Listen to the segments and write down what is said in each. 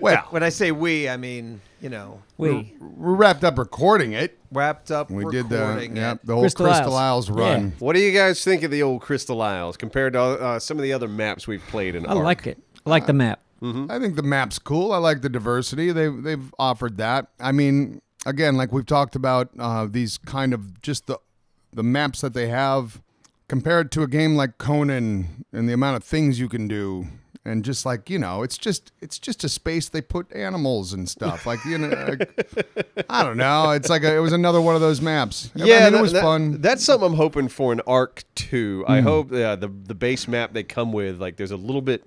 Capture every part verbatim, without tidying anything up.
Well, when I say we, I mean, you know, we we wrapped up recording it. Wrapped up. We recording did the, yeah, the whole Crystal, Crystal Isles, Isles run. Yeah. What do you guys think of the old Crystal Isles compared to uh, some of the other maps we've played in? I Arc? like it. I like uh, the map. Mm-hmm. I think the map's cool. I like the diversity. They they've offered that. I mean, again, like we've talked about, uh, these kind of just the the maps that they have compared to a game like Conan and the amount of things you can do. And just like, you know, it's just it's just a space they put animals and stuff. Like, you know, like, I don't know. It's like a, it was another one of those maps. Yeah, I mean, that, it was that, fun. That's something I'm hoping for in Arc two. Mm. I hope uh, the the base map they come with, like, there's a little bit,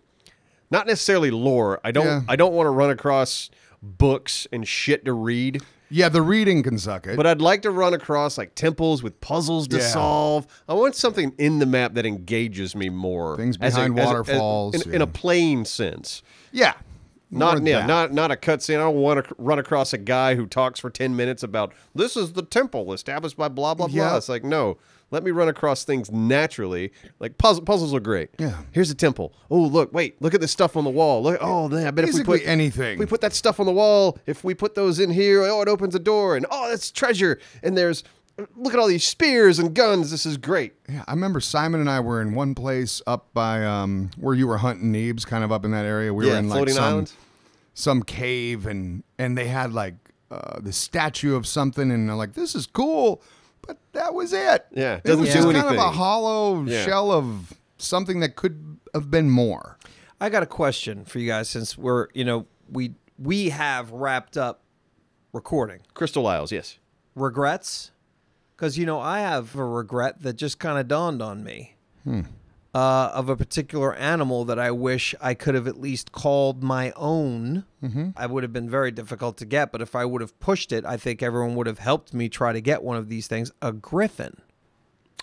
not necessarily lore. I don't yeah. I don't want to run across books and shit to read. Yeah, the reading can suck it. But I'd like to run across like temples with puzzles to yeah. solve. I want something in the map that engages me more. Things behind as a, waterfalls. As a, as in, yeah. in a plain sense. Yeah. Not, yeah, not not a cutscene. I don't want to run across a guy who talks for ten minutes about, this is the temple established by blah, blah, yeah. blah. It's like, no, let me run across things naturally. Like puzzle, puzzles are great. Yeah. Here's a temple. Oh, look, wait, look at this stuff on the wall. Look, oh, man, I bet Basically if we put anything. If we put that stuff on the wall, if we put those in here, oh, it opens a door, and oh, that's treasure. And there's, look at all these spears and guns. This is great. Yeah, I remember Simon and I were in one place up by um, where you were hunting Neebs, kind of up in that area. We yeah, were in like some, some cave, and and they had like uh, the statue of something, and they're like, this is cool, but that was it. Yeah, it, it was yeah. just kind of a hollow yeah. shell of something that could have been more. I got a question for you guys, since we're you know we we have wrapped up recording Crystal Isles. Yes, regrets. Because, you know, I have a regret that just kind of dawned on me hmm. uh, of a particular animal that I wish I could have at least called my own. Mm-hmm. I would have been very difficult to get, but if I would have pushed it, I think everyone would have helped me try to get one of these things, a griffin.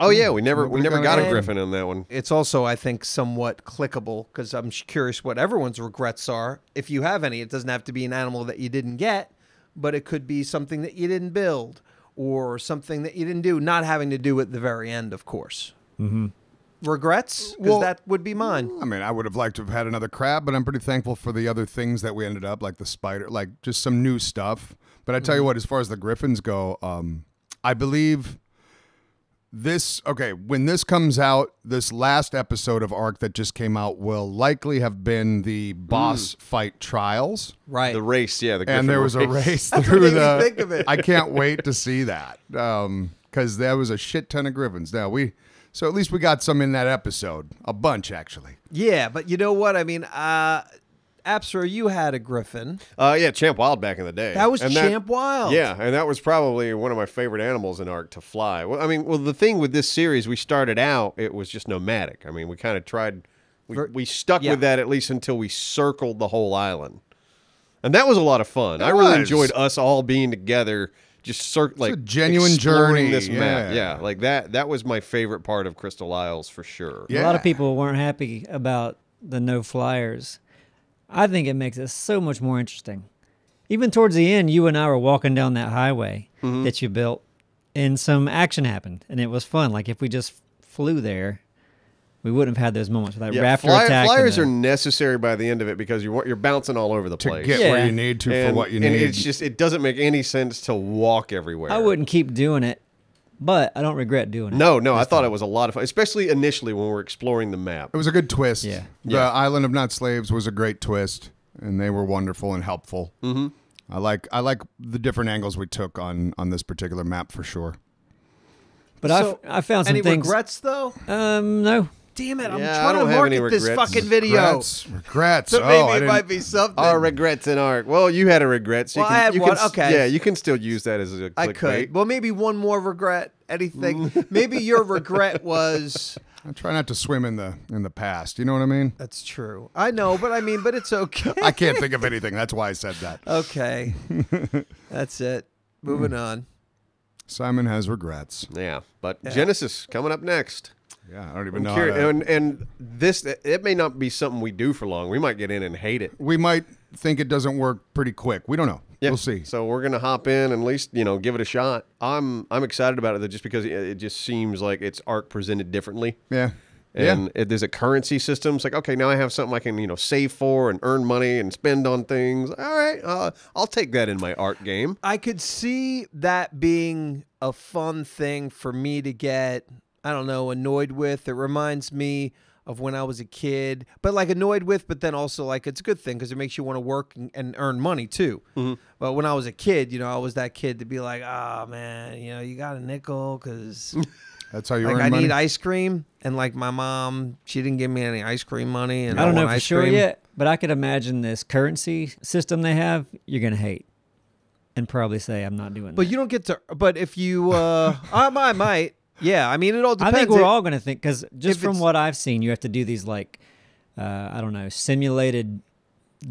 Oh, yeah, we never, we never got a griffin in that one. It's also, I think, somewhat clickable, because I'm curious what everyone's regrets are. If you have any, it doesn't have to be an animal that you didn't get, but it could be something that you didn't build. Or something that you didn't do, not having to do at the very end, of course. Mm-hmm. Regrets? Because well, that would be mine. I mean, I would have liked to have had another crab, but I'm pretty thankful for the other things that we ended up, like the spider, like just some new stuff. But I tell mm-hmm. you what, as far as the griffins go, um, I believe this, okay, when this comes out, this last episode of Arc that just came out will likely have been the boss mm. fight trials. Right. The race, yeah. The griffin and there was race. a race through the... Think of it. I can't wait to see that, because um, there was a shit ton of griffins. Now, we... So at least we got some in that episode. A bunch, actually. Yeah, but you know what? I mean, uh... Absor, you had a griffin. Uh, yeah, Champ Wild back in the day. That was and Champ that, Wild. Yeah, and that was probably one of my favorite animals in Arc to fly. Well, I mean, well, the thing with this series, we started out, it was just nomadic. I mean, we kind of tried, we, we stuck yeah. with that at least until we circled the whole island. And that was a lot of fun. It I was. really enjoyed us all being together, just cir like a genuine journey. This yeah. map. Yeah, like that, that was my favorite part of Crystal Isles for sure. Yeah. A lot of people weren't happy about the no flyers. I think it makes it so much more interesting. Even towards the end, you and I were walking down that highway mm-hmm. that you built, and some action happened, and it was fun. Like, if we just flew there, we wouldn't have had those moments with that yeah, raptor flyer, attack. Flyers the, are necessary by the end of it because you're, you're bouncing all over the place. To get yeah. where you need to and, for what you and need. It's just, it doesn't make any sense to walk everywhere. I wouldn't keep doing it, but I don't regret doing it. No, no, I thought it was a lot of fun, especially initially when we were exploring the map. It was a good twist. Yeah. The yeah. Island of Not Slaves was a great twist, and they were wonderful and helpful. Mm-hmm. I like I like the different angles we took on, on this particular map for sure. But so, I I found some any things. Any regrets, though? Um, no. Damn it, I'm yeah, trying to market this fucking video. Regrets, regrets. So maybe oh, it might be something. Our regrets in art. Well, you had a regret. So well, you can, I had you one. Can, okay. Yeah, you can still use that as a clickbait. I could. Well, maybe one more regret, anything. Maybe your regret was... I try not to swim in the in the past. You know what I mean? That's true. I know, but I mean, but it's okay. I can't think of anything. That's why I said that. Okay. That's it. Moving mm. on. Simon has regrets. Yeah, but yeah. Genesis coming up next. Yeah, I don't even I'm know. To... And, and this, it may not be something we do for long. We might get in and hate it. We might think it doesn't work pretty quick. We don't know. Yeah. We'll see. So we're gonna hop in and at least you know give it a shot. I'm I'm excited about it though, just because it, it just seems like it's Arc presented differently. Yeah. And yeah. it, there's a currency system. It's like, okay, now I have something I can, you know, save for and earn money and spend on things. All right, uh, I'll take that in my art game. I could see that being a fun thing for me to get, I don't know, annoyed with. It reminds me of when I was a kid, but like annoyed with, but then also like it's a good thing because it makes you want to work and, and earn money too. Mm-hmm. But when I was a kid, you know, I was that kid to be like, oh, man, you know, you got a nickel because... That's how you like, earn money. I need ice cream, and like my mom, she didn't give me any ice cream money. And I don't I know for sure cream. yet, but I could imagine this currency system they have, you're going to hate and probably say, I'm not doing but that. But you don't get to, but if you, uh, I, I might, yeah, I mean, it all depends. I think we're it, all going to think, because just from what I've seen, you have to do these like, uh, I don't know, simulated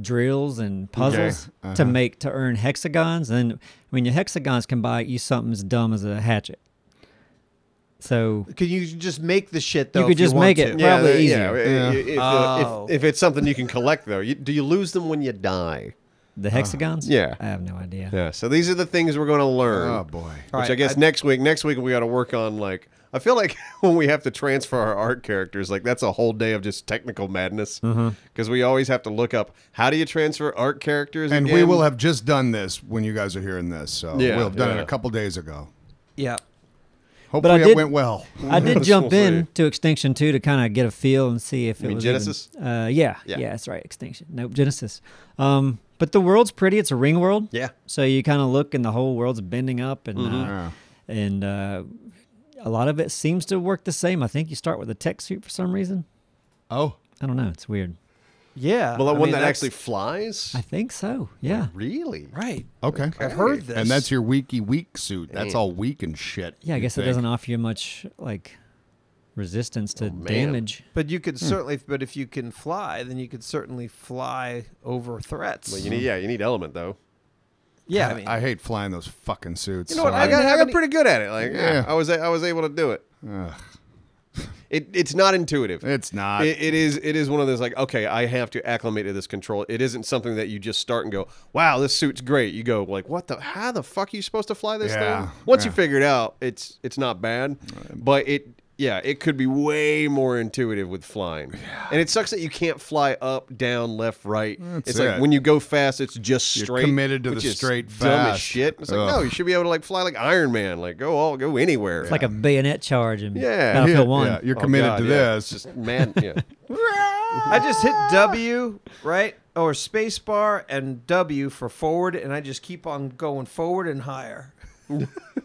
drills and puzzles okay. uh-huh. to make, to earn hexagons. And then, I mean, your hexagons can buy you something as dumb as a hatchet. So could you just make the shit though? You could just you make it to. probably yeah, easier. Yeah. Yeah. If, oh. if, if it's something you can collect though, you, do you lose them when you die? The hexagons? Uh, yeah, I have no idea. Yeah. So these are the things we're going to learn. Oh boy! Which right, I guess I, next week, next week we got to work on like. I feel like when we have to transfer our art characters, like that's a whole day of just technical madness because mm-hmm. we always have to look up how do you transfer art characters. And again? We will have just done this when you guys are hearing this, so yeah, we'll have done yeah. it a couple days ago. Yeah. Hopefully but I did, it went well. I did jump in to Extinction too to kind of get a feel and see if you it mean was Genesis. Even, uh, yeah, yeah, yeah, that's right. Extinction. Nope, Genesis. Um, but the world's pretty. It's a ring world. Yeah. So you kind of look, and the whole world's bending up, and mm-hmm. uh, yeah. and uh, a lot of it seems to work the same. I think you start with a tech suit for some reason. Oh, I don't know. It's weird. Yeah. Well, the one that actually flies? I think so, yeah. Really? Right. Okay. okay. I've heard this. And that's your weaky weak suit. That's all weak and shit. Yeah, I guess it doesn't offer you much, like, resistance to oh, damage. But you could hmm. certainly, but if you can fly, then you could certainly fly over threats. Well, you need, yeah, you need element, though. Yeah. I, I, mean, I hate flying those fucking suits. You know what? So I, I got, I got any... pretty good at it. Like, yeah. I was, I was able to do it. Ugh. It, it's not intuitive. It's not. It, it is It is one of those like, okay, I have to acclimate to this control. It isn't something that you just start and go, wow, this suit's great. You go like, what the, how the fuck are you supposed to fly this yeah, thing? Once yeah. you figure it out, it's it's not bad. Right. But it, yeah, it could be way more intuitive with flying. Yeah. And it sucks that you can't fly up, down, left, right. That's it's it. Like when you go fast, it's just You're straight. You're committed to the straight fast. Dumb as shit. It's like, Ugh. no, you should be able to like fly like Iron Man. Like go all, go anywhere. It's yeah. like a bayonet charge in yeah. Battlefield yeah. one. Yeah. You're oh, committed God, to yeah. this. It's just man, yeah. I just hit W, right? Or space bar and W for forward, and I just keep on going forward and higher.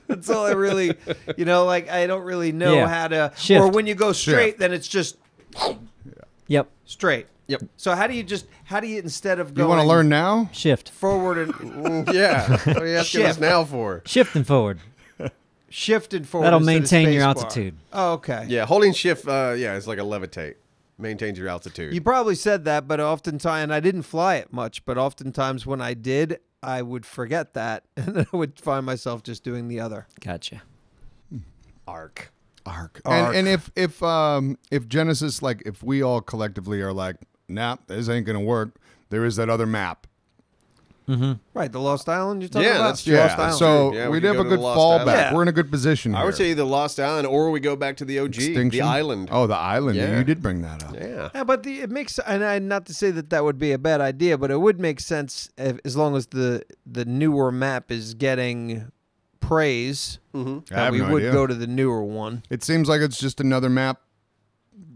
That's all I really, you know, like I don't really know yeah. how to, Shift. or when you go straight, Shift. then it's just, yeah. yep, straight. Yep. So how do you just, how do you, instead of going. You want to learn now? Shift. Forward and, yeah. What are you asking Shift. us now for? Shift and forward. Shift and forward. That'll maintain your altitude. Bar. Oh, okay. Yeah, holding shift, uh, yeah, it's like a levitate. Maintains your altitude. You probably said that, but oftentimes, I didn't fly it much, but oftentimes when I did, I would forget that, and then I would find myself just doing the other. Gotcha. Arc, arc, arc. And, and if if um, if Genesis, like, if we all collectively are like, nah, this ain't gonna work. There is that other map. Mm-hmm. Right, the Lost Island you're talking yeah, about? That's, yeah, that's so yeah, we we'd have a good fallback. Yeah. We're in a good position I here. would say the Lost Island, or we go back to the O G, Extinction? the island. Oh, the island. Yeah. You did bring that up. Yeah, yeah but the, it makes, and I, not to say that that would be a bad idea, but it would make sense if, as long as the, the newer map is getting praise, mm-hmm. that we no would idea. go to the newer one. It seems like it's just another map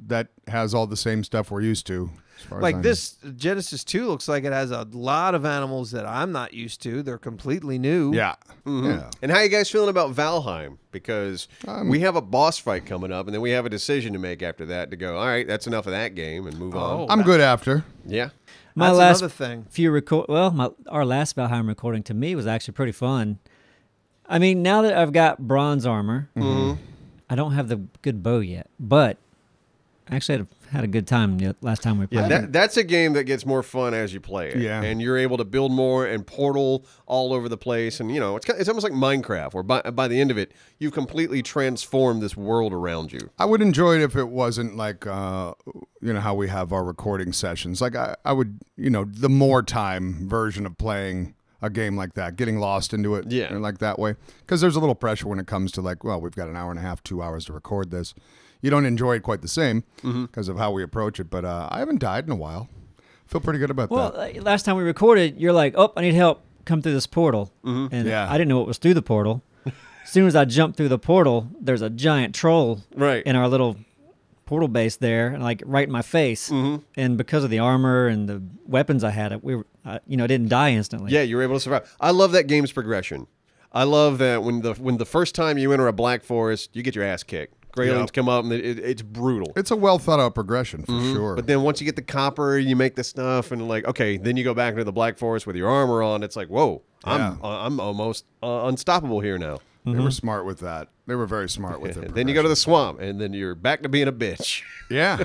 that has all the same stuff we're used to. Like this Genesis two looks like it has a lot of animals that I'm not used to. They're completely new. Yeah. Mm-hmm. yeah. And how are you guys feeling about Valheim? Because um, we have a boss fight coming up, and then we have a decision to make after that to go, all right, that's enough of that game and move oh, on. I'm good after. Yeah. My that's last another thing. Few record well, my, our last Valheim recording to me was actually pretty fun. I mean, now that I've got bronze armor, mm-hmm. I don't have the good bow yet, but I actually had a Had a good time last time we played. Yeah, that, that's a game that gets more fun as you play it. Yeah, and you're able to build more and portal all over the place. And you know, it's kind of, it's almost like Minecraft, where by by the end of it, you've completely transformed this world around you. I would enjoy it if it wasn't like uh, you know how we have our recording sessions. Like I, I would, you know, the more time version of playing a game like that, getting lost into it, yeah, and like that way, because there's a little pressure when it comes to like, well, we've got an hour and a half, two hours to record this. You don't enjoy it quite the same because mm-hmm. of how we approach it. But uh, I haven't died in a while. Feel pretty good about well, that. Well, last time we recorded, you're like, oh, I need help. Come through this portal. Mm-hmm. And yeah. I didn't know what was through the portal. As soon as I jumped through the portal, there's a giant troll right. in our little portal base there, and like right in my face. Mm-hmm. And because of the armor and the weapons I had, we were, I, you know, I didn't die instantly. Yeah, you were able to survive. I love that game's progression. I love that when the when the first time you enter a Black Forest, you get your ass kicked. Graylings yep. come up, and it, it, it's brutal. It's a well-thought-out progression, for mm-hmm. sure. But then once you get the copper, you make the stuff, and like, okay, then you go back into the Black Forest with your armor on. It's like, whoa, yeah. I'm, I'm almost uh, unstoppable here now. Mm-hmm. They were smart with that. They were very smart with it. Then you go to the swamp, and then you're back to being a bitch. Yeah.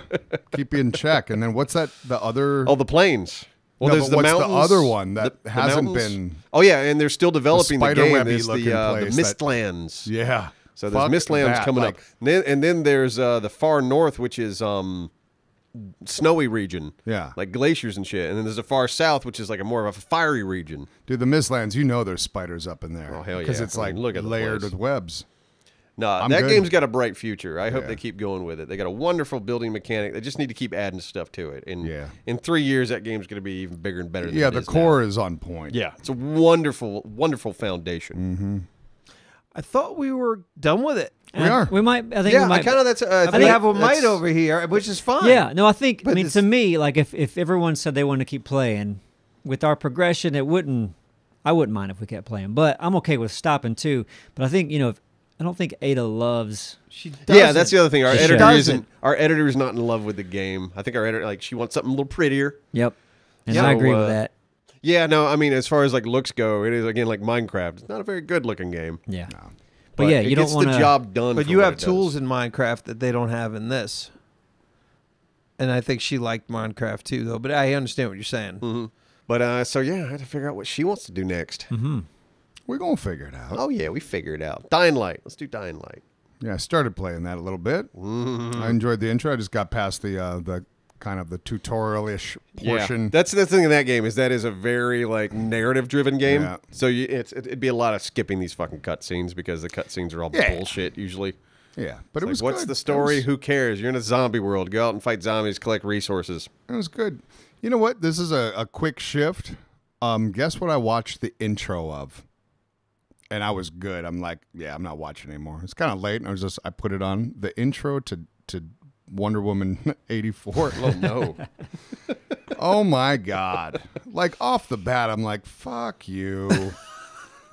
Keep you in check. And then what's that, the other? Oh, the plains. Well, no, there's the what's mountains, the other one that the, hasn't the been? Oh, yeah, and they're still developing the, the game. There's the, uh, the Mistlands. That, yeah. So there's Fuck Mistlands that. coming like, up. And then, and then there's uh, the far north, which is um, snowy region. Yeah. Like glaciers and shit. And then there's the far south, which is like a more of a fiery region. Dude, the Mistlands, you know there's spiders up in there. Oh, hell yeah. Because it's I mean, like look at layered with webs. No, nah, that good. game's got a bright future. I hope yeah. they keep going with it. They got a wonderful building mechanic. They just need to keep adding stuff to it. And yeah. in three years, that game's going to be even bigger and better than yeah, it is Yeah, the core now. is on point. Yeah. It's a wonderful, wonderful foundation. Mm-hmm. I thought we were done with it. We are. We might. I think. Yeah. We might, I kind of. That's. Uh, I we have a might over here, which is fine. Yeah. No, I think. But I mean, to me, like if if everyone said they wanted to keep playing, with our progression, it wouldn't. I wouldn't mind if we kept playing, but I'm okay with stopping too. But I think you know, if, I don't think Ada loves. She doesn't. Yeah, that's the other thing. Our she editor isn't. Our editor is not in love with the game. I think our editor like she wants something a little prettier. Yep. And so, I agree uh, with that. Yeah, no, I mean, as far as like looks go, it is again like Minecraft. It's not a very good looking game. Yeah, no. but, but yeah, you it don't want the job done. But you have tools does. in Minecraft that they don't have in this, and I think she liked Minecraft too, though. But I understand what you're saying. Mm-hmm. But uh, so yeah, I had to figure out what she wants to do next. Mm-hmm. We're gonna figure it out. Oh yeah, we figure it out. Dying Light. Let's do Dying Light. Yeah, I started playing that a little bit. Mm-hmm. I enjoyed the intro. I just got past the uh, the. kind of the tutorial-ish portion. Yeah. That's the thing in that game is that is a very like narrative-driven game. Yeah. So you, it's, it'd be a lot of skipping these fucking cutscenes because the cutscenes are all yeah. bullshit usually. Yeah, but it's it was like, good. What's the story? Was... Who cares? You're in a zombie world. Go out and fight zombies, collect resources. It was good. You know what? This is a, a quick shift. Um, guess what I watched the intro of? And I was good. I'm like, yeah, I'm not watching anymore. It's kind of late, and I was just I put it on the intro to to. Wonder Woman eighty-four. Oh, no. Oh, my God. Like, off the bat, I'm like, fuck you.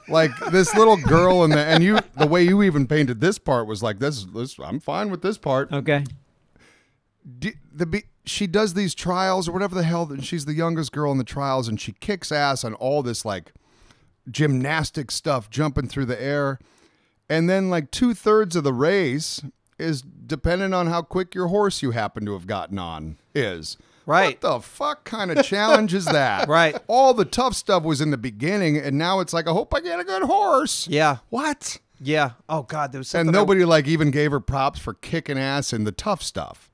Like, this little girl in the... And you, the way you even painted this part was like, this, this I'm fine with this part. Okay. D the She does these trials or whatever the hell. And she's the youngest girl in the trials, and she kicks ass on all this, like, gymnastic stuff, jumping through the air. And then, like, two-thirds of the race... is dependent on how quick your horse you happen to have gotten on is. Right. What the fuck kind of challenge is that? Right. All the tough stuff was in the beginning, and now it's like, I hope I get a good horse. Yeah. What? Yeah. Oh, God. There was something. And nobody, I... like, even gave her props for kicking ass in the tough stuff.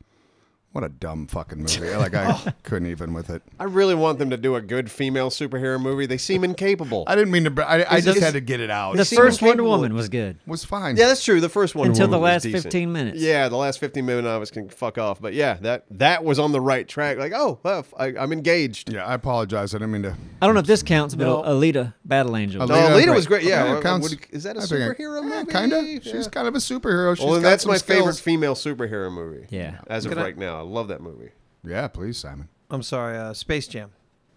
What a dumb fucking movie. Like, I oh. couldn't even with it. I really want them to do a good female superhero movie. They seem incapable. I didn't mean to... I, I just had to get it out. The first Wonder Woman was good. Was fine. Yeah, that's true. The first Wonder Woman Until the last fifteen minutes. Yeah, the last fifteen minutes of us can fuck off. But yeah, that that was on the right track. Like, oh, well, I, I'm engaged. Yeah, I apologize. I didn't mean to... I don't know if this counts, but no. Alita Battle Angel. Alita, no, Alita was great. Yeah. Alita counts. Is that a superhero movie? Yeah, kind of. Yeah. She's kind of a superhero. She's well, then that's my skills. favorite female superhero movie. Yeah. As of right now. I love that movie. Yeah, please, Simon. I'm sorry, uh, Space Jam.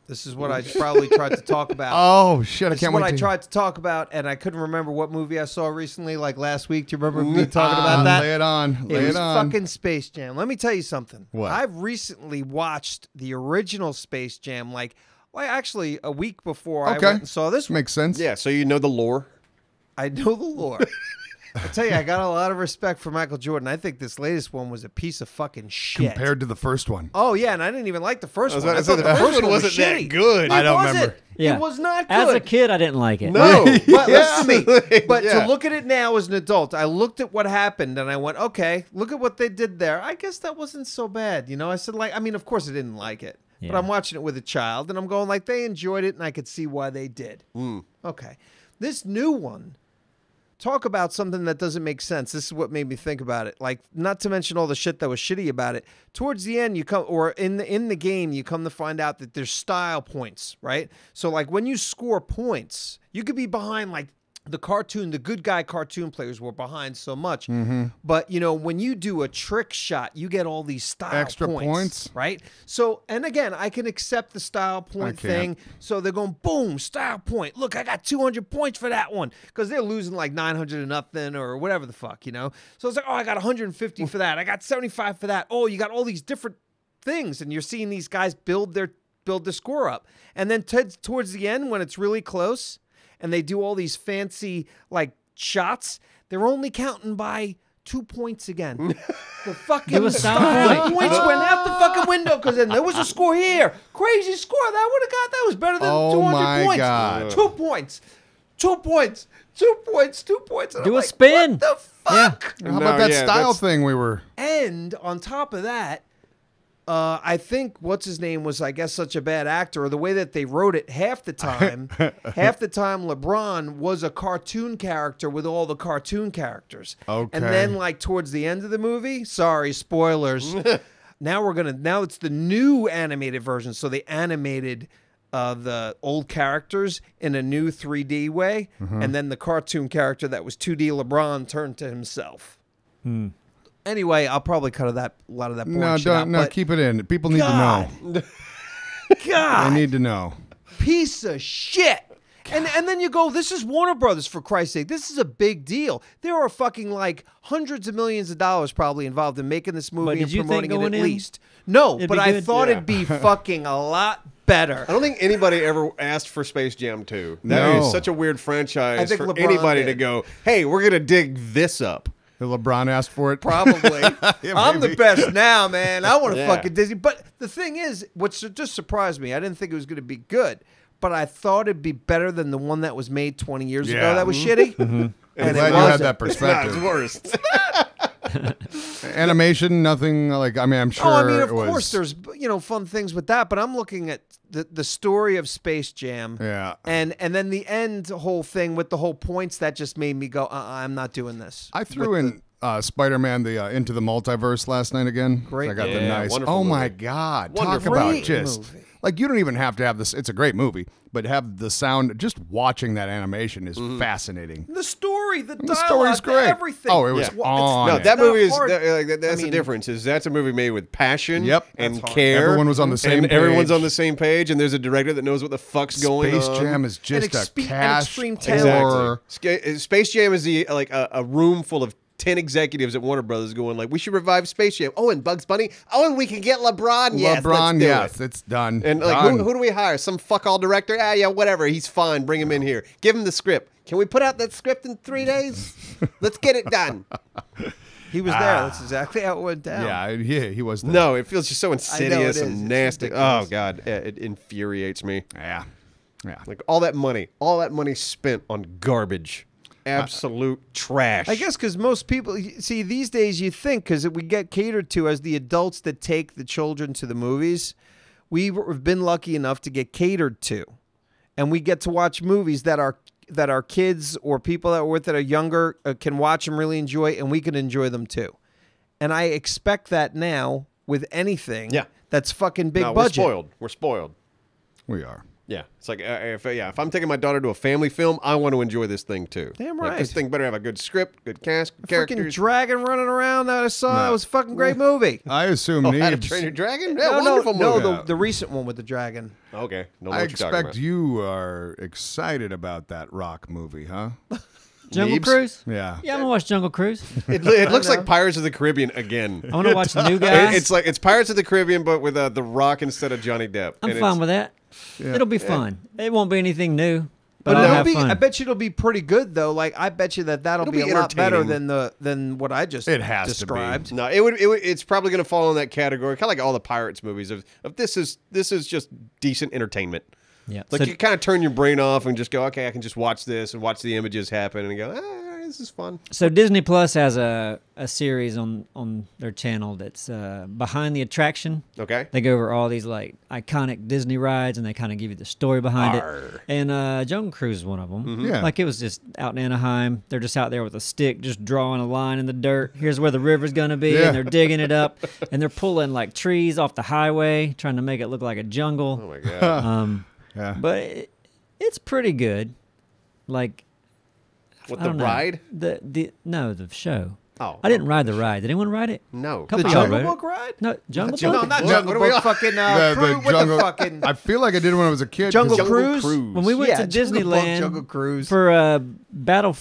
This is what I probably tried to talk about. Oh, shit, I can't wait. This is what I tried to talk about, and I couldn't remember what movie I saw recently, like last week. Do you remember me talking about that? Lay it on. Lay it on. It was fucking Space Jam. Let me tell you something. What? I've recently watched the original Space Jam, like, well, actually, a week before I went and saw this one. Makes sense. Yeah, so you know the lore. I know the lore. I tell you, I got a lot of respect for Michael Jordan. I think this latest one was a piece of fucking shit. Compared to the first one. Oh, yeah, and I didn't even like the first one. I, was I thought the first one wasn't was that good. It I don't wasn't. remember. Yeah. It was not good. As a kid, I didn't like it. No. But yeah. listen to me. But yeah. to look at it now as an adult, I looked at what happened, and I went, okay, look at what they did there. I guess that wasn't so bad. You know, I said, like, I mean, of course I didn't like it. yeah. but I'm watching it with a child, and I'm going like, they enjoyed it, and I could see why they did. Mm. Okay. This new one, talk about something that doesn't make sense. This is what made me think about it. Like, not to mention all the shit that was shitty about it. Towards the end, you come, or in the, in the game, you come to find out that there's style points, right? So, like, when you score points, you could be behind, like, the cartoon, the good guy cartoon players were behind so much. Mm-hmm. But, you know, when you do a trick shot, you get all these style Extra points, points. Right? So, and again, I can accept the style point thing. So they're going, boom, style point. Look, I got two hundred points for that one. Because they're losing like nine hundred to nothing or whatever the fuck, you know? So it's like, oh, I got one hundred fifty for that. I got seventy-five for that. Oh, you got all these different things. And you're seeing these guys build their, build the score up. And then t towards the end, when it's really close, and they do all these fancy, like, shots, they're only counting by two points again. The fucking style points went out the fucking window, because then there was a score here. Crazy score. That would have got, that was better than oh two hundred points. God. Two points. Two points. Two points. Two points. And do I'm a like, spin. What the fuck? Yeah. How about no, that yeah, style that's... thing we were? And on top of that, Uh, I think what's-his-name was, I guess, such a bad actor, or the way that they wrote it half the time. half the time, LeBron was a cartoon character with all the cartoon characters. Okay. And then, like, towards the end of the movie, sorry, spoilers, now we're going to, now it's the new animated version. So they animated uh, the old characters in a new three D way, mm-hmm. and then the cartoon character that was two D LeBron turned to himself. Hmm. Anyway, I'll probably cut that, a lot of that bullshit. No, don't, out, no, keep it in. People need God. to know. God, they need to know. Piece of shit. God. And and then you go, this is Warner Brothers, for Christ's sake. This is a big deal. There are fucking like hundreds of millions of dollars probably involved in making this movie and promoting it at in? least. No, it'd but I thought yeah. it'd be fucking a lot better. I don't think anybody ever asked for Space Jam two. That no. is such a weird franchise for LeBron anybody did. to go, hey, we're going to dig this up. LeBron asked for it. Probably. yeah, I'm the best now, man. I want to yeah. fucking Disney. But the thing is, what just surprised me, I didn't think it was going to be good, but I thought it'd be better than the one that was made twenty years yeah. ago that was shitty. Mm-hmm. And I'm glad it you had that perspective. It's worse. Animation, nothing like, I mean, I'm sure. Oh, I mean, of was... course there's, you know, fun things with that, but I'm looking at the, the story of Space Jam. Yeah. And, and then the end whole thing with the whole points that just made me go, uh, I'm not doing this. I threw with in the... uh, Spider-Man, the uh, Into the Multiverse last night again. Great. I got yeah, the nice, oh my movie. God, wonderful. talk about just. Movie. Like, you don't even have to have this. It's a great movie, but have the sound. Just watching that animation is mm. fascinating. The story, the, the dialogue, great. everything. Oh, it was yeah. on. No, that movie is, that, like, that, that's I mean, the difference. Is That's a movie made with passion yep, and care. Everyone was on the same and page. Everyone's on the same page, and there's a director that knows what the fuck's Space going on. Space Jam is just a cash horror. Exactly. Space Jam is the, like a, a room full of ten executives at Warner Brothers going like, we should revive Space Jam. Oh, and Bugs Bunny. Oh, and we can get LeBron. Yes, LeBron, yes, it. it's done. And like, done. Who, who do we hire? Some fuck all director? Ah, yeah, whatever. He's fine. Bring him in here. Give him the script. Can we put out that script in three days? Let's get it done. He was ah. there. That's exactly how it went down. Yeah, yeah, he was there. No, it feels just so insidious and nasty. Oh God, yeah, it infuriates me. Yeah, yeah. Like all that money, all that money spent on garbage. Absolute uh, trash. I guess because most people, see, these days you think, because we get catered to as the adults that take the children to the movies, we've been lucky enough to get catered to. And we get to watch movies that our, that our kids or people that we're with that are younger uh, can watch and really enjoy, and we can enjoy them too. And I expect that now with anything yeah. that's fucking big no, budget. We're spoiled. We're spoiled. We are. Yeah, it's like, uh, if, yeah, if I'm taking my daughter to a family film, I want to enjoy this thing too. Damn right. Like, this thing better have a good script, good cast, a characters. Freaking dragon running around that I saw, no. that was a fucking great movie. I assume oh, Neebs. How to Train Your Dragon? Yeah, no, wonderful no, movie. No, the, the recent one with the dragon. Okay. No, I expect you are excited about that Rock movie, huh? Jungle Neebs? Cruise? Yeah. Yeah, I'm going to watch Jungle Cruise. It, it looks like Pirates of the Caribbean again. I want to watch the new guys. It, it's like, it's Pirates of the Caribbean, but with uh, The Rock instead of Johnny Depp. I'm and fine with that. Yeah. It'll be fun. Yeah. It won't be anything new, but, but it'll have be, fun. I bet you it'll be pretty good though. Like I bet you that that'll be, be a lot better than the than what I just it has described. To be. No, it would, it would. It's probably going to fall in that category, kind of like all the Pirates movies. Of, of this is this is just decent entertainment. Yeah, like so, you kind of turn your brain off and just go, okay, I can just watch this and watch the images happen and go. Ah, this is fun. So Disney Plus has a, a series on, on their channel that's uh, Behind the Attraction. Okay. They go over all these like iconic Disney rides, and they kind of give you the story behind Arr. it. And uh, Jungle Cruise is one of them. Mm-hmm. Yeah. Like it was just out in Anaheim. They're just out there with a stick, just drawing a line in the dirt. Here's where the river's going to be, yeah. and they're digging it up, and they're pulling like trees off the highway, trying to make it look like a jungle. Oh my god. um, yeah. But it, it's pretty good. Like. With the know. ride? The the no the show. Oh, I didn't ride the ride. Did anyone ride it? No. The Jungle Book ride? No, Jungle Book. No, not Jungle Book. What are we fucking? Uh, the, the what jungle, the fucking? I feel like I did when I was a kid. Jungle, jungle Cruise? Cruise. When we went yeah, to Jungle Disneyland Jungle Cruise. for uh, Battle,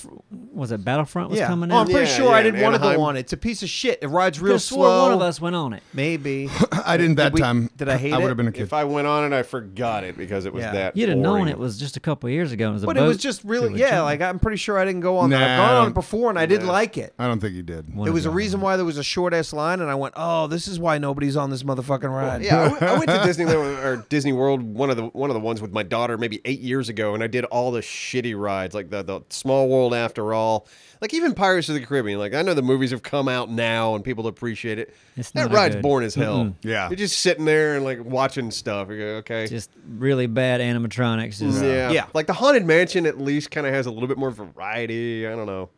was it Battlefront was yeah. coming out? Oh, I'm pretty yeah, sure yeah, I didn't want to go on it. It's a piece of shit. It rides real slow. One of us went on it. Maybe. I didn't that did we, time. Did I hate it? I would have been a kid. If I went on it, I forgot it because it was yeah. that. You didn't know it was just a couple years ago. But it was just really yeah. Like I'm pretty sure I didn't go on that. I've gone on it before and I didn't like it. I don't think you did. One there was a reason why there was a short ass line, and I went, "Oh, this is why nobody's on this motherfucking ride." Well, yeah, I went, I went to Disneyland or Disney World, one of the one of the ones with my daughter, maybe eight years ago, and I did all the shitty rides, like the the Small World After All, like even Pirates of the Caribbean. Like I know the movies have come out now, and people appreciate it. It's that ride's good. boring as hell. Mm-mm. Yeah, you're just sitting there and like watching stuff. You're like, okay, just really bad animatronics. Is, yeah, uh, yeah. Like the Haunted Mansion at least kind of has a little bit more variety. I don't know.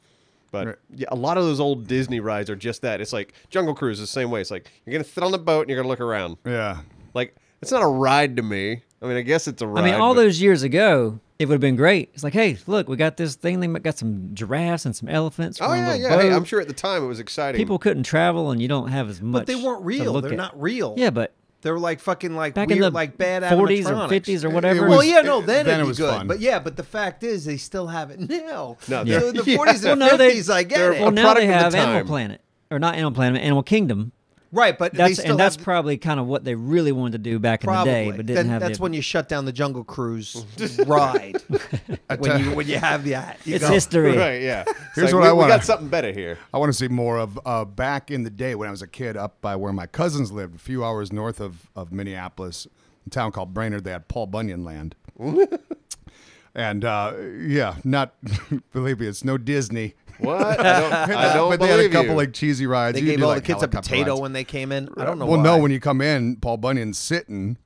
But yeah, a lot of those old Disney rides are just that. It's like Jungle Cruise is the same way. It's like you're going to sit on the boat and you're going to look around. Yeah. Like, it's not a ride to me. I mean, I guess it's a ride. I mean, all those years ago, it would have been great. It's like, hey, look, we got this thing. They got some giraffes and some elephants. Oh, yeah, yeah. Hey, I'm sure at the time it was exciting. People couldn't travel and you don't have as much. But they weren't real. They're not real. Yeah, but. They were like fucking like back weird, in the like bad forties or fifties or whatever. Was, well, yeah, no, then, then it was good. Fun. But yeah, but the fact is, they still have it now. No, yeah. So the forties yeah. and well, fifties, no, they, I get it. Well, now they have the Animal Planet, or not Animal Planet, Animal Kingdom. Right, but that's, they still and that's have, probably kind of what they really wanted to do back probably. in the day, but didn't then, have. That's the, when you shut down the Jungle Cruise ride. when you when you have that, you it's go, history. Right? Yeah. Here's like, what we, I want. We got something better here. I want to see more of uh, back in the day when I was a kid, up by where my cousins lived, a few hours north of of Minneapolis, a town called Brainerd. They had Paul Bunyan Land, and uh, yeah, not believe me, it's no Disney. What? I don't, I don't But they had a couple you. like cheesy rides. They you gave all like the kids a potato rides. when they came in. I don't know. Well, why. no, when you come in, Paul Bunyan's sitting.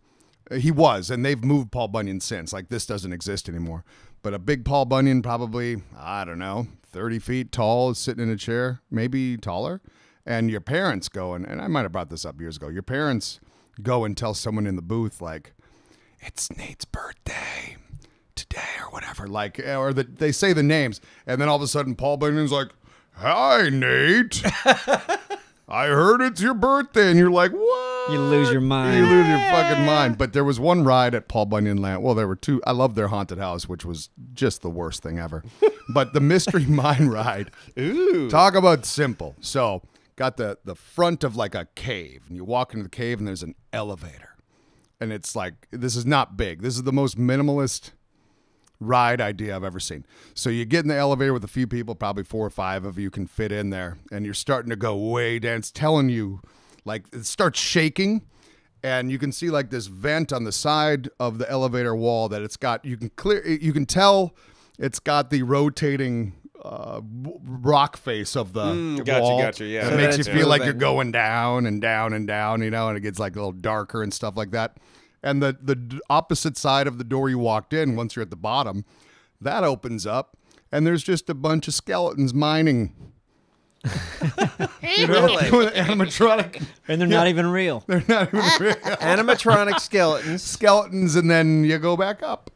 He was, and they've moved Paul Bunyan since. Like this doesn't exist anymore. But a big Paul Bunyan, probably I don't know, thirty feet tall, is sitting in a chair, maybe taller. And your parents go and, and I might have brought this up years ago. Your parents go and tell someone in the booth like, "It's Nate's birthday today," or whatever, like, or that they say the names, and then all of a sudden Paul Bunyan's like, "Hi, Nate. I heard it's your birthday," and you're like, "What?" You lose your mind. You lose your fucking mind. But there was one ride at Paul Bunyan Land. Well, there were two. I love their haunted house, which was just the worst thing ever. But the Mystery Mine ride. Ooh. Talk about simple. So got the the front of like a cave, and you walk into the cave, and there's an elevator, and it's like this is not big. This is the most minimalist ride idea I've ever seen. So you get in the elevator with a few people, probably four or five of you can fit in there, and you're starting to go way down. It's telling you, like, it starts shaking, and you can see like this vent on the side of the elevator wall that it's got. You can clear. You can tell it's got the rotating uh, rock face of the mm, gotcha, wall. Gotcha, yeah. It makes you feel like you're going down and down and down, you know, and it gets like a little darker and stuff like that. And the, the opposite side of the door you walked in, once you're at the bottom, that opens up, and there's just a bunch of skeletons mining. You know, really? Animatronic. And they're yeah. not even real. They're not even real. Animatronic skeletons. Skeletons, and then you go back up.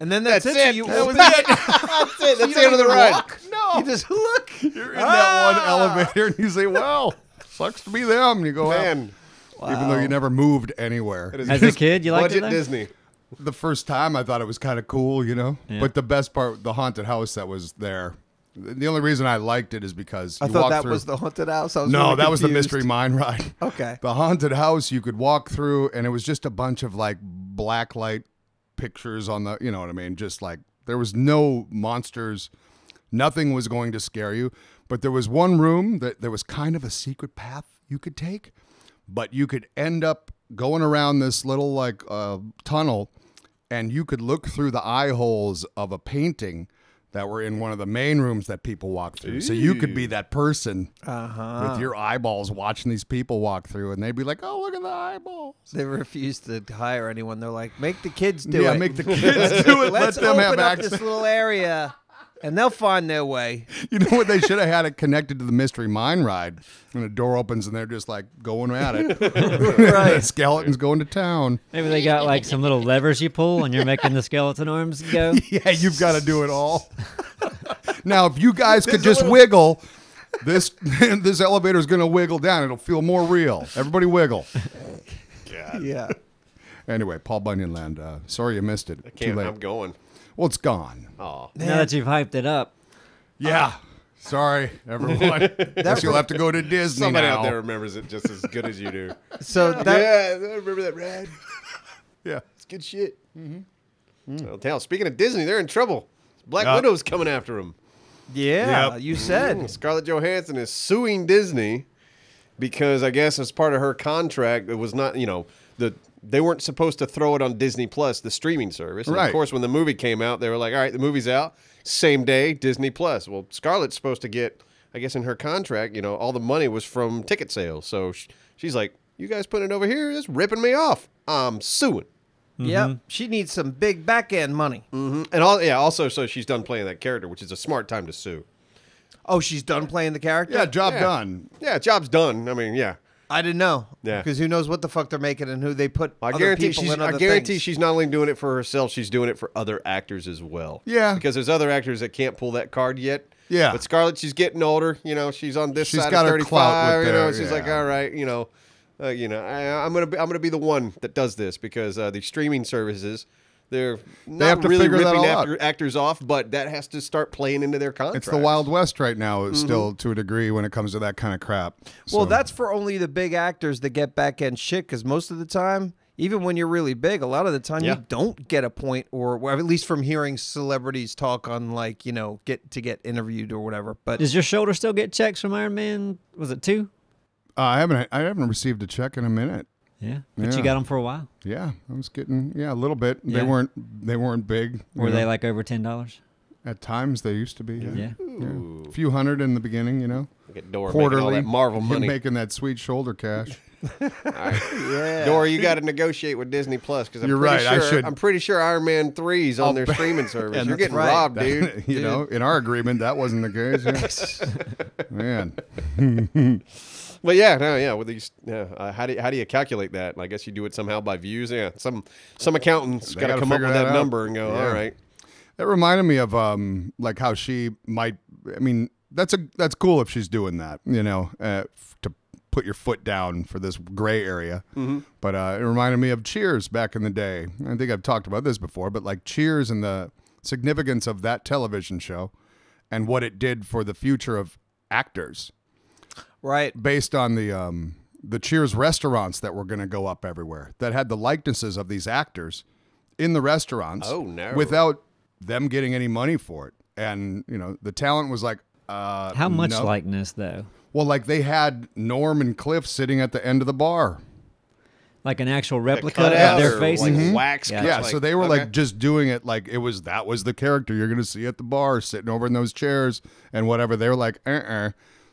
And then that's, that's it. it. So you that was it. That's it. That's so the end of the ride. Walk? No. You just look. You're in ah. that one elevator, and you say, well, sucks to be them. And you go Man. Out. Wow. Even though you never moved anywhere. As a kid, you liked it then? Disney. The first time, I thought it was kind of cool, you know? Yeah. But the best part, the haunted house that was there, the only reason I liked it is because I you thought that through... was the haunted house? I was no, really that confused. was the Mystery Mine ride. Okay. The haunted house, you could walk through, and it was just a bunch of, like, black light pictures on the, you know what I mean? Just, like, there was no monsters. Nothing was going to scare you. But there was one room that there was kind of a secret path you could take. But you could end up going around this little like uh, tunnel, and you could look through the eye holes of a painting that were in one of the main rooms that people walk through. Ooh. So you could be that person uh-huh. with your eyeballs watching these people walk through, and they'd be like, oh, look at the eyeballs. They refuse to hire anyone. They're like, make the kids do yeah, it. Yeah, make the kids do it. Let's Let them open have up access. This little area. And they'll find their way. You know what? They should have had it connected to the Mystery Mine ride. And the door opens and they're just like going at it. Right. The skeleton's going to town. Maybe they got like some little levers you pull and you're making the skeleton arms go. Yeah, you've got to do it all. Now, if you guys could just little... wiggle, this, this elevator is going to wiggle down. It'll feel more real. Everybody wiggle. God. Yeah. Anyway, Paul Bunyan Land. Uh, sorry you missed it. I can't. Too late. I'm going. Well, it's gone. Oh, now that you've hyped it up. Yeah. Oh. Sorry, everyone. Guess you'll have to go to Disney. Somebody now. Out there remembers it just as good as you do. So that, yeah, I remember that ride. Yeah, it's good shit. Mm-hmm. Mm. Well, tell, speaking of Disney, they're in trouble. Black uh, Widow's coming after them. Yeah, yep. You said mm, Scarlett Johansson is suing Disney because I guess as part of her contract, it was not, you know, the. They weren't supposed to throw it on Disney Plus, the streaming service. And right. Of course, when the movie came out, they were like, all right, the movie's out. Same day, Disney Plus. Well, Scarlett's supposed to get, I guess in her contract, you know, all the money was from ticket sales. So she's like, you guys putting it over here? It's ripping me off. I'm suing. Mm-hmm. Yep. She needs some big back-end money. Mm-hmm. And all, yeah, also, so she's done playing that character, which is a smart time to sue. Oh, she's done playing the character? Yeah, job yeah. done. Yeah, job's done. I mean, yeah. I didn't know. Yeah. Because who knows what the fuck they're making and who they put I other guarantee people in other I guarantee things. She's not only doing it for herself, she's doing it for other actors as well. Yeah. Because there's other actors that can't pull that card yet. Yeah. But Scarlett, she's getting older. You know, she's on this she's side got of thirty-five. Clout with you know, her, she's yeah. like, all right, you know, uh, you know, I, I'm gonna be, I'm gonna be the one that does this because uh, the streaming services. They're not they have to really figure ripping that after actors off, but that has to start playing into their contracts. It's the Wild West right now, mm-hmm. still to a degree, when it comes to that kind of crap. So. Well, that's for only the big actors that get back end shit, because most of the time, even when you're really big, a lot of the time yeah. you don't get a point, or well, at least from hearing celebrities talk on, like, you know, get to get interviewed or whatever. But does your shoulder still get checks from Iron Man? Was it two? Uh, I haven't. I haven't received a check in a minute. Yeah, but yeah. you got them for a while. Yeah, I was getting yeah a little bit. Yeah. They weren't they weren't big. Were know. They like over ten dollars? At times they used to be. Yeah, yeah. yeah. A few hundred in the beginning, you know. Look at Dora quarterly making all that Marvel money, making that sweet shoulder cash. All right. Yeah, Dora, you got to negotiate with Disney Plus because you're pretty right. Sure, I should. I'm pretty sure Iron Man three is on their streaming service. You're getting right. robbed, dude. That, you dude. Know, in our agreement, that wasn't the case. Yeah. Man. But yeah, no, yeah. With these, yeah, uh, how do you, how do you calculate that? And I guess you do it somehow by views. Yeah, some some accountants got to come up with that, that number and go, yeah. all right. That reminded me of um, like how she might. I mean, that's a that's cool if she's doing that, you know, uh, to put your foot down for this gray area. Mm-hmm. But uh, it reminded me of Cheers back in the day. I think I've talked about this before, but like Cheers and the significance of that television show and what it did for the future of actors. Right, based on the um, the Cheers restaurants that were going to go up everywhere that had the likenesses of these actors in the restaurants. Oh no! Without them getting any money for it, and you know the talent was like, uh, how much no. likeness though? Well, like they had Norm and Cliff sitting at the end of the bar, like an actual replica the of their faces, like mm-hmm. wax. Yeah, yeah like, so they were okay. like just doing it like it was that was the character you're going to see at the bar sitting over in those chairs and whatever. They were like, uh uh.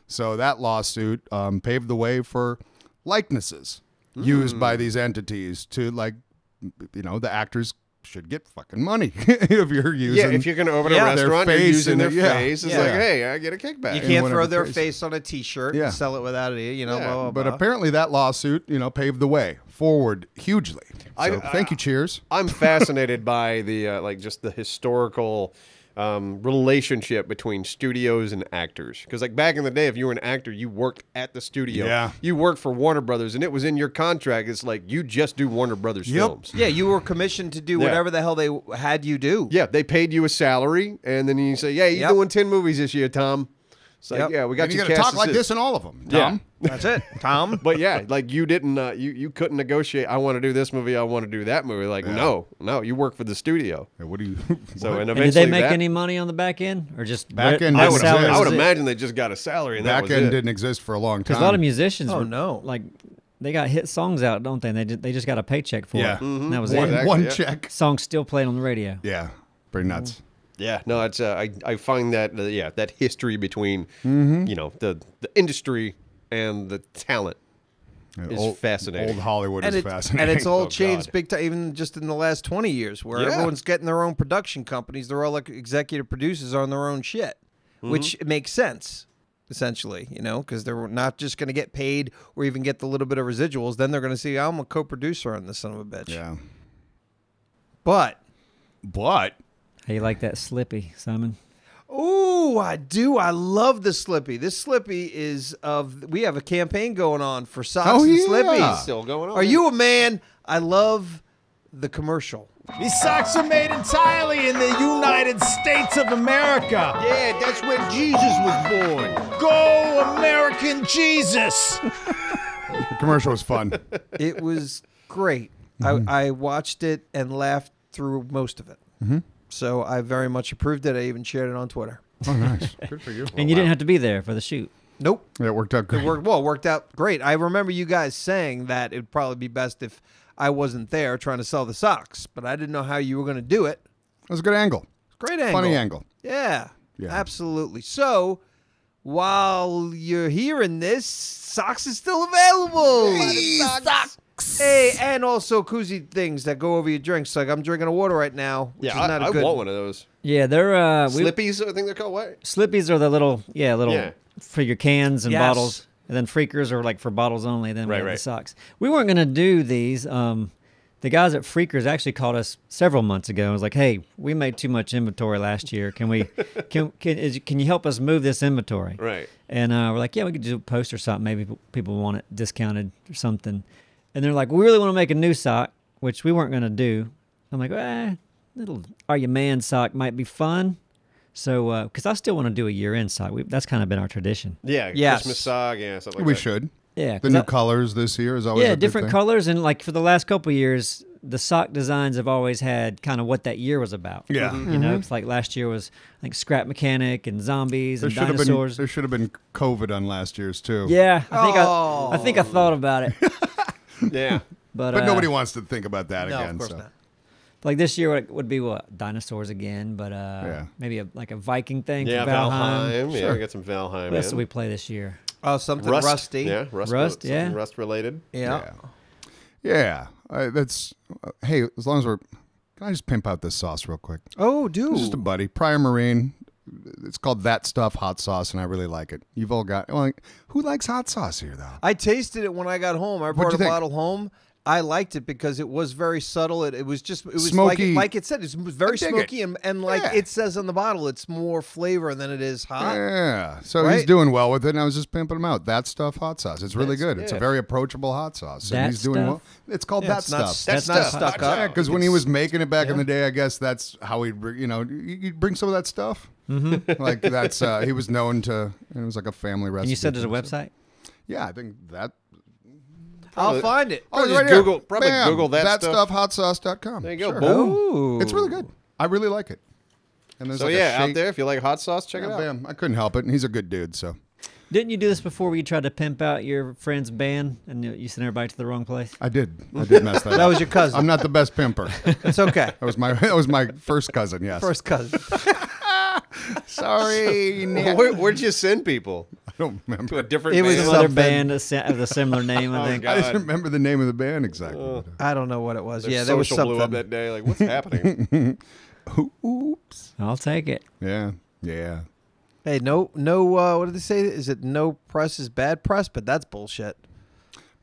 So that lawsuit um, paved the way for likenesses mm. used by these entities to, like, you know, the actors should get fucking money if you're using. Yeah, if you're going to open yeah, a restaurant, you're using their, their yeah, face. It's yeah. like, hey, I get a kickback. You can't throw their face. face on a T-shirt yeah. and sell it without it, you know. Yeah. Blah, blah, blah. But apparently that lawsuit, you know, paved the way forward hugely. So I, thank I, you, Cheers. I'm fascinated by the, uh, like, just the historical... Um, relationship between studios and actors. Because like back in the day, if you were an actor, you worked at the studio. Yeah. You worked for Warner Brothers, and it was in your contract. It's like, you just do Warner Brothers yep. films. Yeah, you were commissioned to do yeah. whatever the hell they had you do. Yeah, they paid you a salary, and then you say, yeah, you're yep. doing ten movies this year, Tom. It's like, yep. yeah, we got and you, you gotta talk like this in all of them, Tom. Yeah. That's it, Tom. But yeah, like you didn't, uh, you, you couldn't negotiate, I want to do this movie, I want to do that movie. Like, yeah. no, no, you work for the studio. Yeah, what do you, so, what? And, and did they make that, any money on the back end? Or just back end? I would, I would imagine they just got a salary. And back that was end it. Didn't exist for a long time. Because a lot of musicians oh, were, no. like, they got hit songs out, don't they? And they, did, they just got a paycheck for yeah. it. Mm-hmm. And that was one, it. One yeah. check. Songs still played on the radio. Yeah, pretty nuts. Mm-hmm. Yeah, no, it's uh, I I find that uh, yeah that history between mm-hmm. you know the the industry and the talent. It's old, fascinating. Old Hollywood and is it, fascinating. And it's all oh, changed God. big time, even just in the last twenty years, where yeah. everyone's getting their own production companies. They're all like executive producers on their own shit, mm-hmm. which makes sense, essentially, you know, because they're not just going to get paid or even get the little bit of residuals. Then they're going to see, I'm a co-producer on this son of a bitch. Yeah. But. But. How you like that Slippy, Simon? Oh, I do. I love the Slippy. This Slippy is of, we have a campaign going on for socks oh, and yeah. Slippies. Still going on. Are you a man? I love the commercial. These socks are made entirely in the United States of America. Yeah, that's where Jesus was born. Go American Jesus. The commercial was fun. It was great. Mm-hmm. I, I watched it and laughed through most of it. Mm-hmm. So I very much approved it. I even shared it on Twitter. Oh, nice. Good for you. And oh, you wow. didn't have to be there for the shoot. Nope. That yeah, worked out great. It worked, well, it worked out great. I remember you guys saying that it would probably be best if I wasn't there trying to sell the socks, but I didn't know how you were going to do it. It was a good angle. Great angle. Funny angle. Yeah, yeah. Absolutely. So while you're hearing this, socks is still available. Hey, socks. Socks. Hey, and also koozie things that go over your drinks. Like I'm drinking a water right now. Which yeah, is not I, a good... I want one of those. Yeah, they're uh, Slippies. We... I think they're called what? Slippies are the little, yeah, little yeah. for your cans and yes. bottles, and then Freakers are like for bottles only. Then right, we right. the socks. We weren't gonna do these. Um, the guys at Freakers actually called us several months ago and was like, "Hey, we made too much inventory last year. Can we? can can is, can you help us move this inventory?" Right. And uh, we're like, "Yeah, we could do a post or something. Maybe people want it discounted or something." And they're like, we really want to make a new sock, which we weren't going to do. I'm like, eh, little Are You Man sock might be fun. So, because uh, I still want to do a year-end sock. We, that's kind of been our tradition. Yeah, yes. Christmas sock, yeah, stuff like we that. We should. Yeah. The new I, colors this year is always Yeah, a different good thing. colors. And like for the last couple of years, the sock designs have always had kind of what that year was about. Yeah. Mm-hmm. You know, it's like last year was like Scrap Mechanic and zombies there and dinosaurs. Been, there should have been COVID on last year's too. Yeah. I think, oh. I, I, think I thought about it. Yeah, but, but uh, nobody wants to think about that no, again. Of course so. not. Like this year would, would be what dinosaurs again, but uh, yeah. maybe a, like a Viking thing. Yeah, Valheim. Valheim. Sure. Yeah, we got some Valheim. What else did we play this year? Oh, uh, something rust. rusty. Yeah, rust. Rust. Note, yeah, rust related. Yeah, yeah. yeah. Uh, that's uh, hey. As long as we're, can I just pimp out this sauce real quick? Oh, dude, just a buddy, Prior Marine. It's called That Stuff Hot Sauce, and I really like it. You've all got... Well, like, who likes hot sauce here, though? I tasted it when I got home. I brought a think? bottle home. I liked it because it was very subtle. It, it was just... It was smoky. Like, like it said, it was very smoky, it. and, and like yeah. it says on the bottle, it's more flavor than it is hot. Yeah. So right? he's doing well with it, and I was just pimping him out. That Stuff Hot Sauce. It's really That's, good. Yeah. It's a very approachable hot sauce. That and he's stuff? doing well. It's called yeah, That it's Stuff. That's not stuck up. Because when he was making it back yeah. in the day, I guess that's how he'd... You know, you'd bring some of that stuff. Mm-hmm. Like that's uh, he was known to. It was like a family recipe. And you said there's a website. Yeah, I think that. Probably, I'll find it. Oh, right Google here. probably Bam, Google that, that stuff. hot sauce dot com. There you go. Sure. Boom. It's really good. I really like it. And there's so like yeah, out there if you like hot sauce, check yeah, it out. Bam. I couldn't help it, and he's a good dude. So. Didn't you do this before where you tried to pimp out your friend's band and you sent everybody to the wrong place? I did. I did mess that up. That was your cousin. I'm not the best pimper. It's okay. That was my. That was my first cousin. Yes. First cousin. Sorry, Nick. Where, where'd you send people? I don't remember. To a different. It was band. another band of a similar name. I think. Oh, I just remember the name of the band exactly. Uh, I don't know what it was. Their yeah, there was something. Blew up that day. Like, what's happening? Oops. I'll take it. Yeah. Yeah. Hey, no, no. Uh, what did they say? Is it no press is bad press? But that's bullshit.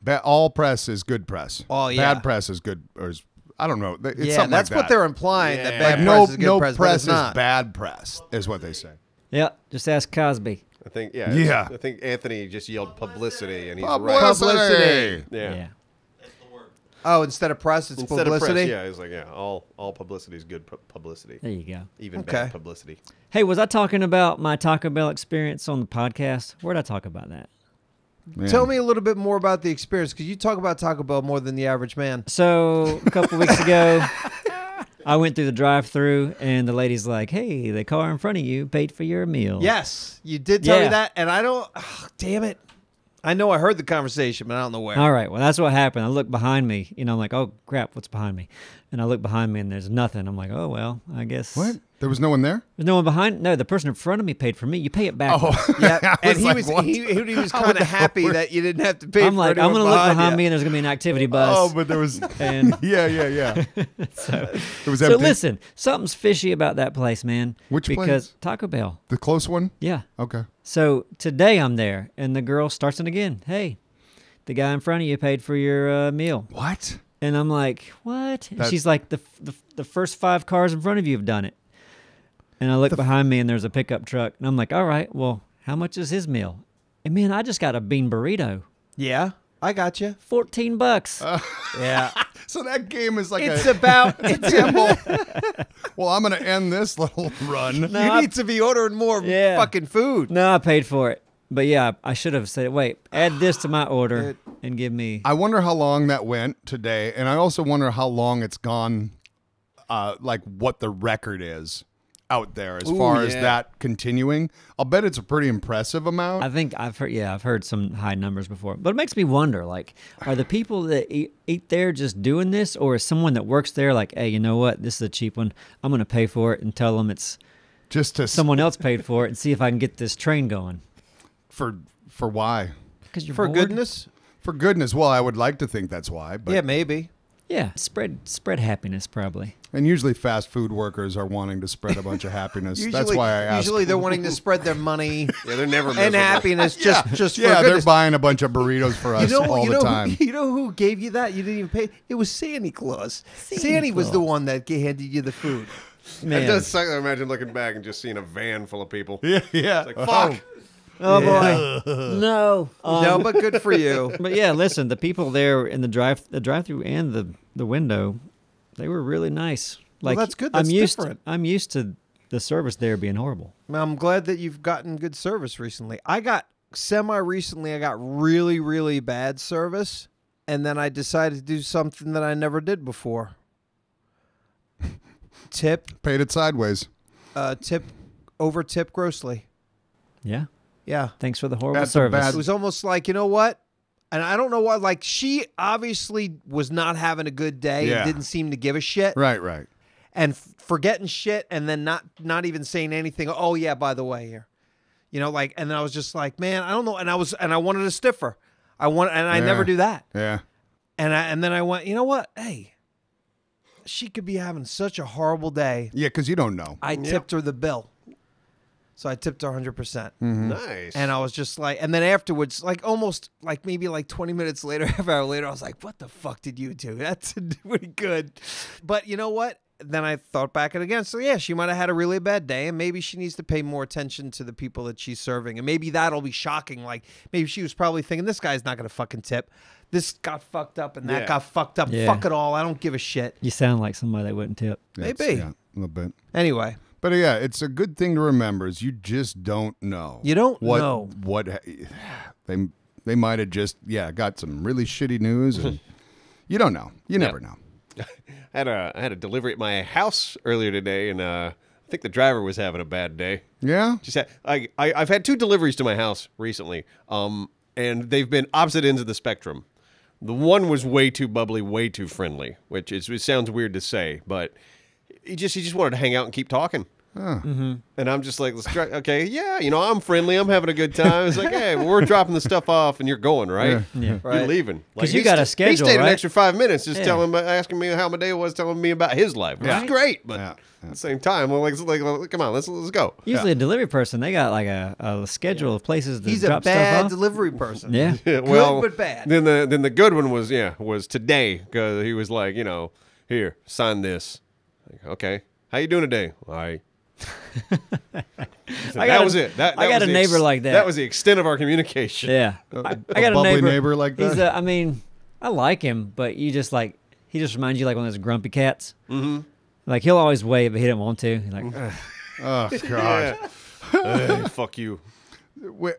Ba all press is good press. Oh yeah. Bad press is good or is. I don't know. It's yeah, that's like what that. they're implying. Yeah. That bad like no, press is good no press, press is not. bad press, is what they say. Yeah, just ask Cosby. I think. Yeah, yeah. I think Anthony just yelled publicity, and he's publicity. right. Publicity. Yeah. yeah. That's the word. Oh, instead of press, it's instead publicity. Of press, yeah, he's like, yeah, all all publicity is good publicity. There you go. Even okay. bad publicity. Hey, was I talking about my Taco Bell experience on the podcast? Where did I talk about that? Man. Tell me a little bit more about the experience, because you talk about Taco Bell more than the average man. So a couple weeks ago, I went through the drive-through, and the lady's like, "Hey, the car in front of you paid for your meal." Yes, you did tell yeah. me that, and I don't. Oh, damn it! I know I heard the conversation, but I don't know where. All right, well that's what happened. I look behind me, you know, I'm like, "Oh crap, what's behind me?" And I look behind me, and there's nothing. I'm like, "Oh well, I guess." What? There was no one there? There's no one behind? No, the person in front of me paid for me. You pay it back. Oh, yeah. And he like, was what? he, he was kind of happy that you didn't have to pay I'm for like, I'm going to look behind you. me and there's going to be an activity bus. Oh, but there was... and yeah, yeah, yeah. so it was so listen, something's fishy about that place, man. Which because place? Taco Bell. The close one? Yeah. Okay. So today I'm there and the girl starts it again. Hey, the guy in front of you paid for your uh, meal. What? And I'm like, what? And she's like, the, the the first five cars in front of you have done it. And I look behind me, and there's a pickup truck. And I'm like, all right, well, how much is his meal? And, man, I just got a bean burrito. Yeah, I got you. fourteen bucks. Uh, yeah. So that game is like it's a... It's about... It's a, well, I'm going to end this little run. No, you I, need to be ordering more yeah. fucking food. No, I paid for it. But, yeah, I should have said, wait, add this to my order it, and give me... I wonder how long that went today. And I also wonder how long it's gone, uh, like what the record is. Out there as Ooh, far yeah. as that continuing. I'll bet it's a pretty impressive amount. I think I've heard, yeah, I've heard some high numbers before, but it makes me wonder, like, are the people that eat, eat there just doing this, or is someone that works there like, hey, you know what, this is a cheap one, I'm going to pay for it and tell them it's just to someone else paid for it and see if I can get this train going. For for why? Because you're for bored? goodness. For goodness. Well, I would like to think that's why. But yeah, maybe. Yeah, spread spread happiness probably. And usually fast food workers are wanting to spread a bunch of happiness. Usually, that's why I asked. Usually they're wanting to spread their money yeah, they're never and happiness yeah. just, just for Yeah, goodness. They're buying a bunch of burritos for us you know, all you the know, time. Who, you know who gave you that? You didn't even pay. It was Santa Claus. Santa, Santa Claus. was the one that handed you the food. Man. It does suck. I imagine looking back and just seeing a van full of people. Yeah, yeah. It's like, fuck. Oh, yeah. boy. no. Um, no, but good for you. But, yeah, listen, the people there in the drive the drive-through and the, the window... They were really nice. Like well, that's good. That's I'm used different. To, I'm used to the service there being horrible. I'm glad that you've gotten good service recently. I got semi-recently, I got really, really bad service, and then I decided to do something that I never did before. Tip. Paid it sideways. Uh, tip, over tip grossly. Yeah. Yeah. Thanks for the horrible that's service. It was almost like, you know what? And I don't know why, like, she obviously was not having a good day yeah. and didn't seem to give a shit. Right, right. And f forgetting shit and then not not even saying anything. Oh, yeah, by the way, here. You know, like, and then I was just like, man, I don't know. And I was, and I wanted a stiffer. I want, and I yeah. never do that. Yeah. And I, and then I went, you know what? Hey, she could be having such a horrible day. Yeah, because you don't know. I yeah. tipped her the bill. So I tipped her one hundred percent. Mm-hmm. Nice. And I was just like, and then afterwards, like almost like maybe like twenty minutes later, half hour later, I was like, what the fuck did you do? That's pretty good. But you know what? Then I thought back at it again. So yeah, she might have had a really bad day and maybe she needs to pay more attention to the people that she's serving. And maybe that'll be shocking. Like maybe she was probably thinking, this guy's not going to fucking tip. This got fucked up and that yeah. got fucked up. Yeah. Fuck it all. I don't give a shit. You sound like somebody that wouldn't tip. That's, maybe. Yeah, a little bit. Anyway. But yeah, it's a good thing to remember is you just don't know. You don't what, know. What they they might have just, yeah, got some really shitty news. And you don't know. You yeah. never know. I had a I had a delivery at my house earlier today, and uh, I think the driver was having a bad day. Yeah? Just had, I, I, I've had two deliveries to my house recently, um, and they've been opposite ends of the spectrum. The one was way too bubbly, way too friendly, which is, it sounds weird to say, but... He just he just wanted to hang out and keep talking. Huh. Mm-hmm. And I'm just like, let's try. Okay, yeah, you know, I'm friendly. I'm having a good time. It's like, hey, well, we're dropping the stuff off and you're going, right? Yeah. Yeah. Right. You're leaving. Because like, you got a schedule, He stayed right? an extra five minutes just yeah. telling me, asking me how my day was, telling me about his life. Which right? is great, but yeah. Yeah. at the same time, I'm like, like, come on, let's let's go. Usually yeah. a delivery person, they got like a, a schedule yeah. of places to He's drop stuff off. He's a bad delivery person. Yeah. yeah well, good but bad. Then the, then the good one was, yeah, was today. Because he was like, you know, here, sign this. Okay, how you doing today? All right. So I that a, was it. That, that I got was a neighbor like that. That was the extent of our communication. Yeah, I, I got a, a bubbly neighbor. neighbor like that. He's a, I mean, I like him, but you just like he just reminds you like one of those grumpy cats. Mm-hmm. Like he'll always wave, but he didn't want to. He's like, oh god, hey, fuck you.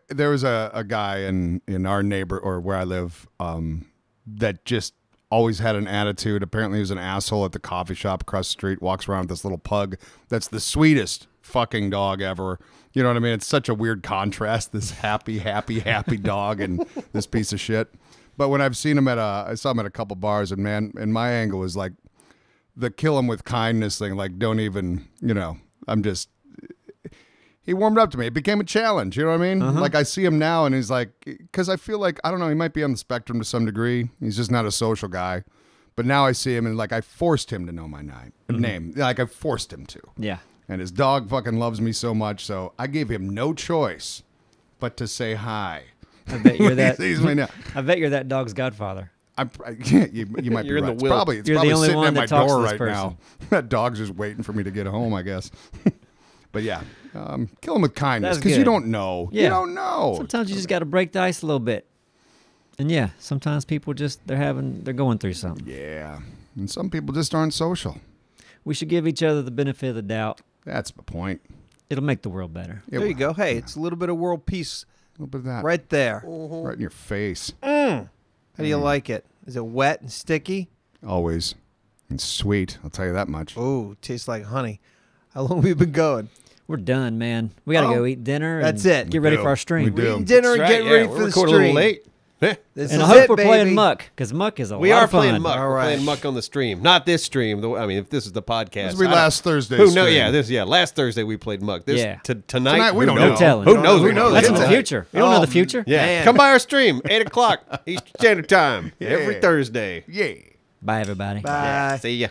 There was a, a guy in in our neighbor or where I live um, that just. Always had an attitude. Apparently, he was an asshole at the coffee shop across the street. Walks around with this little pug. That's the sweetest fucking dog ever. You know what I mean? It's such a weird contrast. This happy, happy, happy dog and this piece of shit. But when I've seen him at a, I saw him at a couple bars, and man, and my angle was like the kill him with kindness thing. Like, don't even, you know, I'm just, he warmed up to me. It became a challenge. You know what I mean? Uh-huh. Like I see him now and he's like, because I feel like, I don't know, he might be on the spectrum to some degree. He's just not a social guy. But now I see him and like I forced him to know my name. Mm-hmm. name. Like I forced him to. Yeah. And his dog fucking loves me so much. So I gave him no choice but to say hi. I bet you're that. He sees me now. I bet you're that dog's godfather. I'm, yeah, you, you might you're be right. It's probably, it's probably sitting at my door right person. now. That dog's just waiting for me to get home, I guess. But yeah, um, kill him with kindness because you don't know. Yeah. You don't know. Sometimes you just got to break the ice a little bit. And yeah, sometimes people just, they're having, they're going through something. Yeah. And some people just aren't social. We should give each other the benefit of the doubt. That's the point. It'll make the world better. It there will. you go. Hey, yeah. It's a little bit of world peace. A little bit of that. Right there. Mm-hmm. Right in your face. Mm. How do you mm. like it? Is it wet and sticky? Always. And sweet. I'll tell you that much. Oh, tastes like honey. How long have we been going? We're done, man. We got to oh, go eat dinner. And that's it. Get ready for our stream. We do. We're eating dinner that's and right. get yeah, ready for the stream. We're recording a little late. this and is I hope it, we're baby. playing Muck, because Muck is a we lot of fun. We are playing Muck. All right. We're playing Muck on the stream. Not this stream. The, I mean, if this is the podcast. This will be last Thursday. Who knows? Yeah, this, yeah, last Thursday we played Muck. This, yeah. Tonight, tonight, we don't no know. Telling. Who knows? We know That's in the future. We don't know the future. Yeah. Man. Come by our stream, eight o'clock Eastern Standard Time, yeah. every Thursday. Yeah. Bye, everybody. Bye. Yeah. See ya.